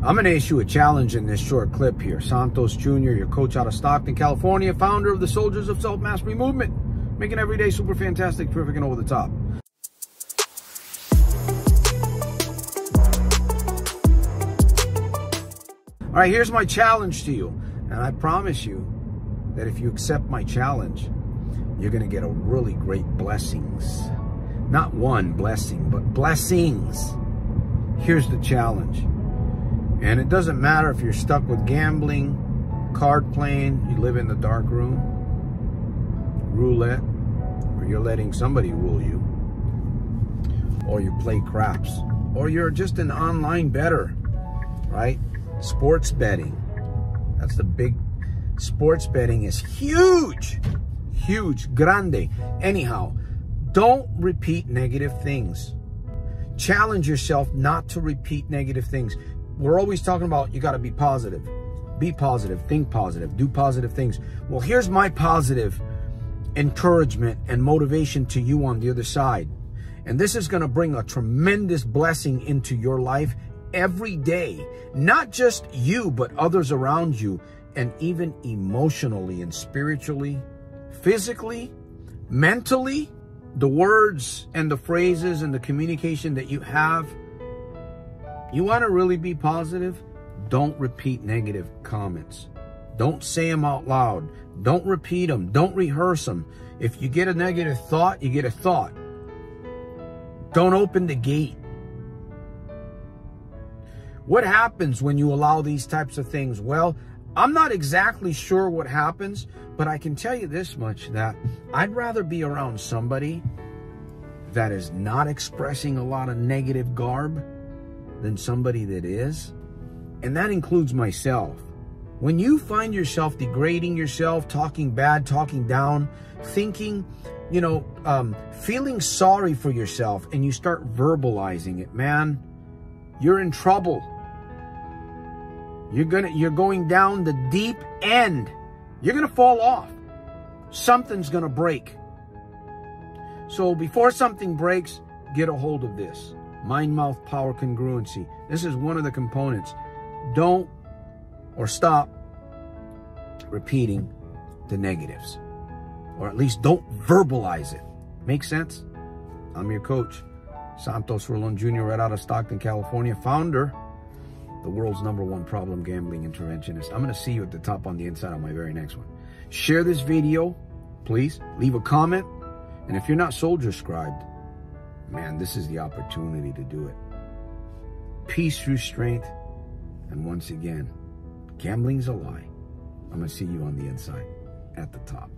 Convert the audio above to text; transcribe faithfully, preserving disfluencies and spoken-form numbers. I'm going to issue a challenge in this short clip here. Santos Junior, your coach out of Stockton, California, founder of the Soldiers of Self-Mastery Movement, making every day super fantastic, terrific, and over the top. All right, here's my challenge to you. And I promise you that if you accept my challenge, you're going to get a really great blessings. Not one blessing, but blessings. Here's the challenge. And it doesn't matter if you're stuck with gambling, card playing, you live in the dark room, roulette, or you're letting somebody rule you, or you play craps, or you're just an online bettor, right? Sports betting. That's the big, sports betting is huge, huge, grande. Anyhow, don't repeat negative things. Challenge yourself not to repeat negative things. We're always talking about you got to be positive, be positive, think positive, do positive things. Well, here's my positive encouragement and motivation to you on the other side. And this is going to bring a tremendous blessing into your life every day, not just you, but others around you, and even emotionally and spiritually, physically, mentally. The words and the phrases and the communication that you have. You want to really be positive? Don't repeat negative comments. Don't say them out loud. Don't repeat them. Don't rehearse them. If you get a negative thought, you get a thought. Don't open the gate. What happens when you allow these types of things? Well, I'm not exactly sure what happens, but I can tell you this much, that I'd rather be around somebody that is not expressing a lot of negative garb than somebody that is. And that includes myself. When you find yourself degrading yourself, talking bad, talking down, thinking, you know, um, feeling sorry for yourself, and you start verbalizing it, man, you're in trouble. You're gonna, you're going down the deep end. You're gonna fall off. Something's gonna break. So before something breaks, get a hold of this. Mind, mouth, power, congruency. This is one of the components. Don't or stop repeating the negatives. Or at least don't verbalize it. Make sense? I'm your coach, Santos Rolon Junior, right out of Stockton, California, founder, the world's number one problem gambling interventionist. I'm going to see you at the top on the inside on my very next one. Share this video, please. Leave a comment. And if you're not soldier-scribed, man, this is the opportunity to do it. Peace through strength. And once again, gambling's a lie. I'm going to see you on the inside at the top.